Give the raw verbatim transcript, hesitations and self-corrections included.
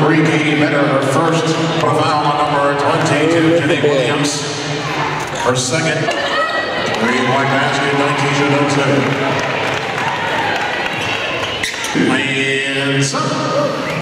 three K better, her first profile number twenty-two, Jenny Williams. Her second, three-point basket, Nikesha Dotson. And some.